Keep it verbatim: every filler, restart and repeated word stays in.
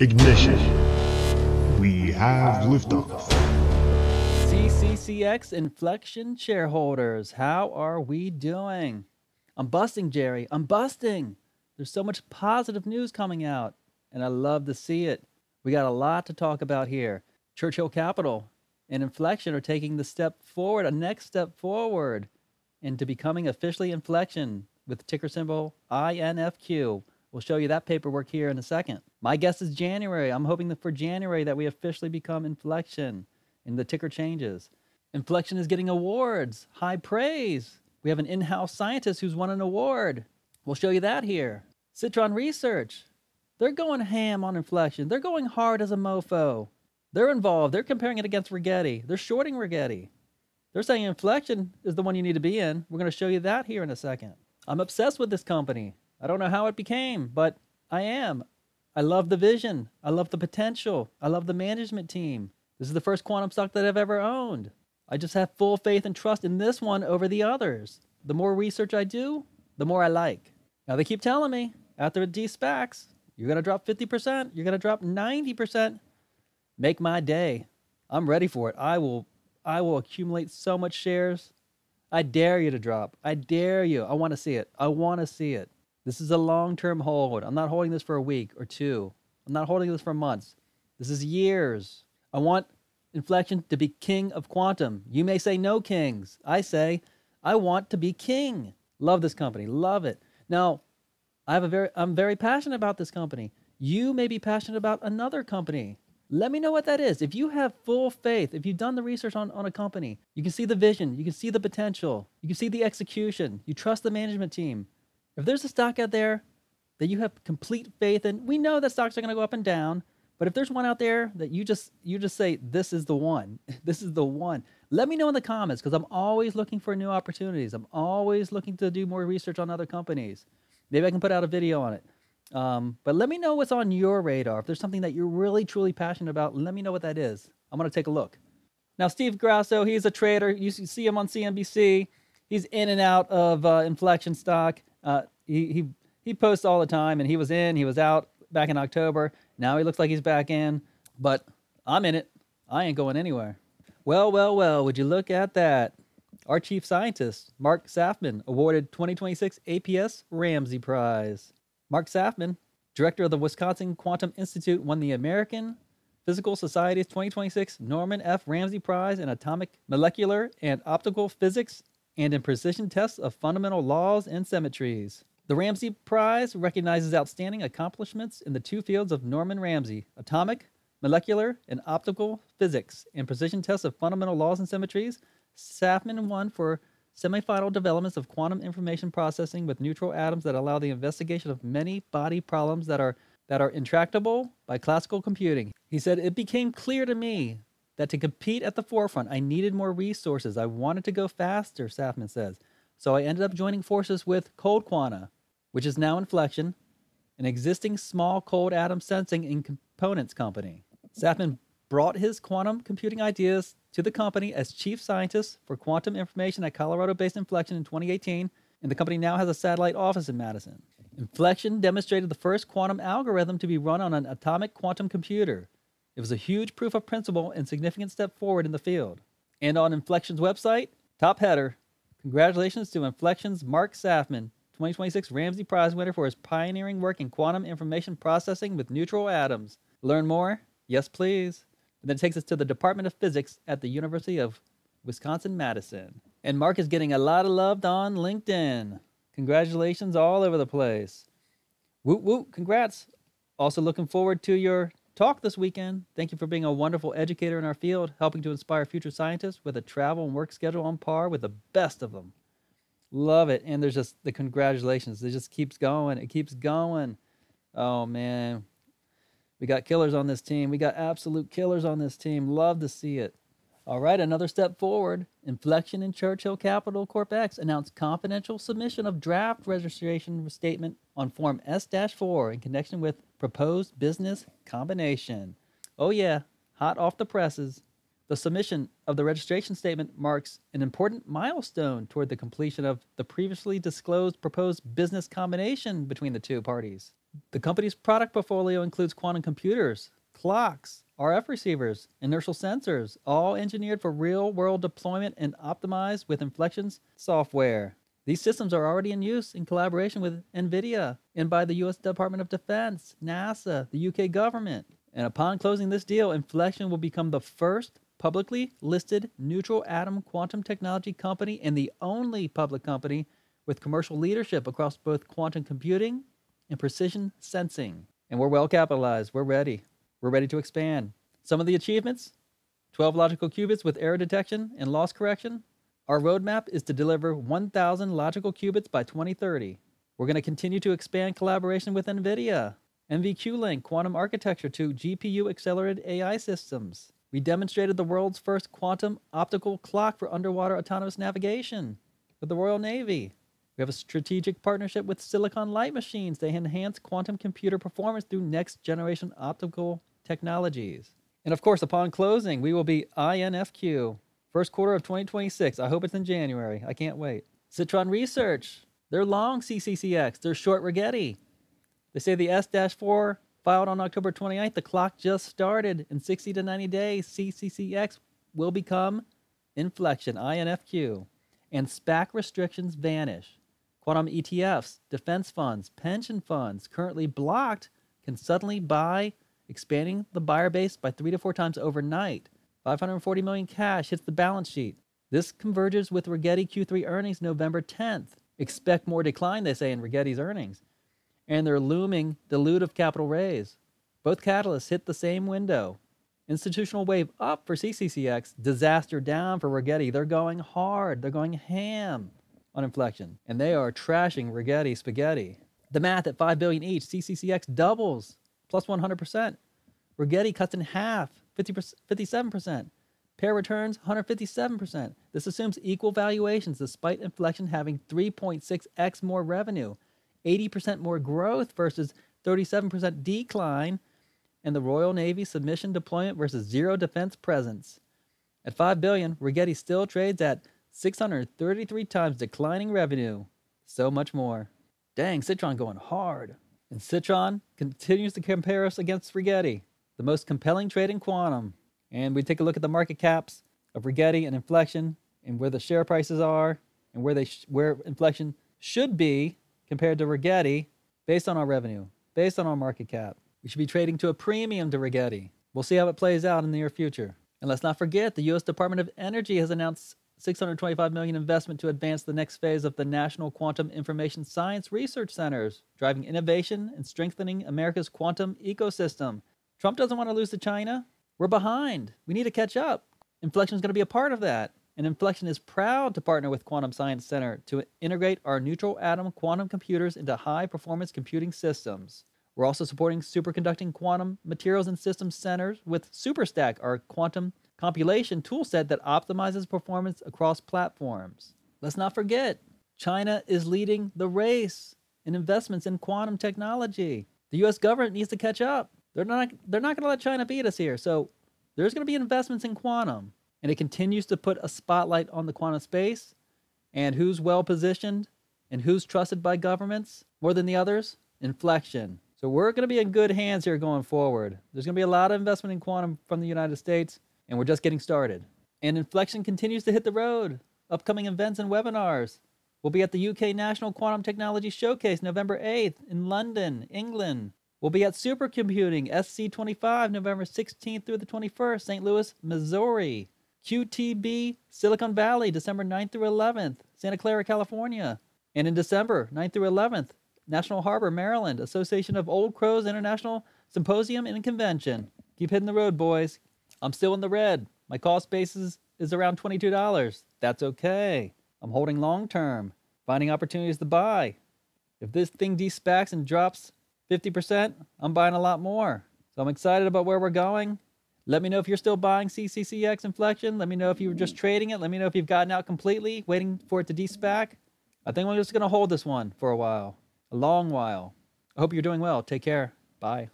Ignition. We have liftoff. C C C X Inflection shareholders, how are we doing? I'm busting, Jerry. I'm busting. There's so much positive news coming out, and I love to see it. We got a lot to talk about here. Churchill Capital and Inflection are taking the step forward, a next step forward, into becoming officially Inflection with ticker symbol I N F Q. We'll show you that paperwork here in a second. My guess is January. I'm hoping that for January that we officially become Inflection and the ticker changes. Inflection is getting awards, high praise. We have an in-house scientist who's won an award. We'll show you that here. Citron Research, they're going ham on Inflection. They're going hard as a mofo. They're involved. They're comparing it against Rigetti. They're shorting Rigetti. They're saying Inflection is the one you need to be in. We're going to show you that here in a second. I'm obsessed with this company. I don't know how it became, but I am. I love the vision. I love the potential. I love the management team. This is the first quantum stock that I've ever owned. I just have full faith and trust in this one over the others. The more research I do, the more I like. Now they keep telling me, after de-SPACs, you're going to drop fifty percent, you're going to drop ninety percent. Make my day. I'm ready for it. I will, I will accumulate so much shares. I dare you to drop. I dare you. I want to see it. I want to see it. This is a long-term hold. I'm not holding this for a week or two. I'm not holding this for months. This is years. I want Inflection to be king of quantum. You may say no kings. I say I want to be king. Love this company. Love it. Now, I have a very, I'm very passionate about this company. You may be passionate about another company. Let me know what that is. If you have full faith, if you've done the research on, on a company, you can see the vision, you can see the potential, you can see the execution, you trust the management team. If there's a stock out there that you have complete faith in, we know that stocks are going to go up and down, but if there's one out there that you just you just say, this is the one, this is the one, let me know in the comments, because I'm always looking for new opportunities. I'm always looking to do more research on other companies. Maybe I can put out a video on it. Um, but let me know what's on your radar. If there's something that you're really, truly passionate about, let me know what that is. I'm going to take a look. Now, Steve Grasso, he's a trader. You see him on C N B C. He's in and out of uh, Inflection stock. Uh, he, he, he posts all the time, and he was in, he was out back in October. Now he looks like he's back in, but I'm in it. I ain't going anywhere. Well, well, well, would you look at that? Our chief scientist, Mark Saffman, awarded twenty twenty-six A P S Ramsey Prize. Mark Saffman, director of the Wisconsin Quantum Institute, won the American Physical Society's twenty twenty-six Norman F. Ramsey Prize in Atomic, Molecular, and Optical Physics, and in precision tests of fundamental laws and symmetries. The Ramsey Prize recognizes outstanding accomplishments in the two fields of Norman Ramsey, atomic, molecular, and optical physics, and precision tests of fundamental laws and symmetries. Saffman won for semifinal developments of quantum information processing with neutral atoms that allow the investigation of many body problems that are, that are intractable by classical computing. He said, it became clear to me that to compete at the forefront, I needed more resources. I wanted to go faster, Saffman says. So I ended up joining forces with Cold Quanta, which is now Inflection, an existing small cold atom sensing and components company. Saffman brought his quantum computing ideas to the company as chief scientist for quantum information at Colorado-based Inflection in twenty eighteen, and the company now has a satellite office in Madison. Inflection demonstrated the first quantum algorithm to be run on an atomic quantum computer. It was a huge proof of principle and significant step forward in the field. And on Inflection's website, top header, congratulations to Inflection's Mark Saffman, twenty twenty-six Ramsey Prize winner for his pioneering work in quantum information processing with neutral atoms. Learn more? Yes, please. And then it takes us to the Department of Physics at the University of Wisconsin-Madison. And Mark is getting a lot of love on LinkedIn. Congratulations all over the place. Woot woot, congrats. Also looking forward to your talk this weekend. Thank you for being a wonderful educator in our field, helping to inspire future scientists with a travel and work schedule on par with the best of them. Love it. And there's just the congratulations. It just keeps going. It keeps going. Oh, man. We got killers on this team. We got absolute killers on this team. Love to see it. All right, another step forward. Inflection and Churchill Capital Corp X announced confidential submission of draft registration statement on Form S four in connection with proposed business combination. Oh yeah, hot off the presses. The submission of the registration statement marks an important milestone toward the completion of the previously disclosed proposed business combination between the two parties. The company's product portfolio includes quantum computers, clocks, R F receivers, inertial sensors, all engineered for real-world deployment and optimized with Infleqtion's software. These systems are already in use in collaboration with NVIDIA and by the U S Department of Defense, NASA, the U K government. And upon closing this deal, Infleqtion will become the first publicly listed neutral atom quantum technology company and the only public company with commercial leadership across both quantum computing and precision sensing. And we're well capitalized. We're ready. We're ready to expand. Some of the achievements: twelve logical qubits with error detection and loss correction. Our roadmap is to deliver one thousand logical qubits by twenty thirty. We're going to continue to expand collaboration with NVIDIA. N V Q Link quantum architecture to G P U-accelerated A I systems. We demonstrated the world's first quantum optical clock for underwater autonomous navigation with the Royal Navy. We have a strategic partnership with Silicon Light Machines. They enhance quantum computer performance through next-generation optical technologies. And of course, upon closing, we will be I N F Q, first quarter of twenty twenty-six. I hope it's in January. I can't wait. Citron Research, they're long C C C X. They're short Rigetti. They say the S four filed on October twenty-ninth. The clock just started. In sixty to ninety days, C C C X will become Infleqtion, I N F Q, and SPAC restrictions vanish. Quantum E T Fs, defense funds, pension funds currently blocked can suddenly buy, expanding the buyer base by three to four times overnight. five hundred forty million dollars cash hits the balance sheet. This converges with Rigetti Q three earnings November tenth. Expect more decline, they say, in Rigetti's earnings. And their looming dilutive capital raise. Both catalysts hit the same window. Institutional wave up for C C C X, disaster down for Rigetti. They're going hard. They're going ham on Infleqtion, and they are trashing Rigetti spaghetti. The math at five billion dollars each, C C C X doubles, plus one hundred percent. Rigetti cuts in half, fifty-seven percent. Pair returns, one hundred fifty-seven percent. This assumes equal valuations, despite Infleqtion having three point six x more revenue, eighty percent more growth versus thirty-seven percent decline, and the Royal Navy submission deployment versus zero defense presence. At five billion dollars, Rigetti still trades at six hundred thirty-three times declining revenue. So much more. Dang, Citron going hard. And Citron continues to compare us against Rigetti, the most compelling trade in quantum. And we take a look at the market caps of Rigetti and Infleqtion and where the share prices are and where they sh where Infleqtion should be compared to Rigetti based on our revenue, based on our market cap. We should be trading to a premium to Rigetti. We'll see how it plays out in the near future. And let's not forget, the U S Department of Energy has announced six hundred twenty-five million dollars investment to advance the next phase of the National Quantum Information Science Research Centers, driving innovation and strengthening America's quantum ecosystem. Trump doesn't want to lose to China. We're behind. We need to catch up. Infleqtion is going to be a part of that. And Infleqtion is proud to partner with Quantum Science Center to integrate our neutral atom quantum computers into high-performance computing systems. We're also supporting Superconducting Quantum Materials and Systems Centers with SuperStack, our quantum compilation toolset that optimizes performance across platforms. Let's not forget, China is leading the race in investments in quantum technology. The U S government needs to catch up. They're not, they're not going to let China beat us here. So there's going to be investments in quantum. And it continues to put a spotlight on the quantum space and who's well-positioned and who's trusted by governments more than the others, Infleqtion. So we're going to be in good hands here going forward. There's going to be a lot of investment in quantum from the United States. And we're just getting started. And Infleqtion continues to hit the road. Upcoming events and webinars. We'll be at the U K National Quantum Technology Showcase November eighth in London, England. We'll be at Supercomputing S C twenty-five November sixteenth through the twenty-first, Saint Louis, Missouri. Q T B Silicon Valley December ninth through eleventh, Santa Clara, California. And in December ninth through eleventh, National Harbor, Maryland, Association of Old Crows International Symposium and Convention. Keep hitting the road, boys. I'm still in the red. My cost basis is around twenty-two dollars. That's okay. I'm holding long-term, finding opportunities to buy. If this thing de-SPACs and drops fifty percent, I'm buying a lot more. So I'm excited about where we're going. Let me know if you're still buying C C C X Infleqtion. Let me know if you were just trading it. Let me know if you've gotten out completely, waiting for it to de-SPAC. I think I'm just going to hold this one for a while, a long while. I hope you're doing well. Take care. Bye.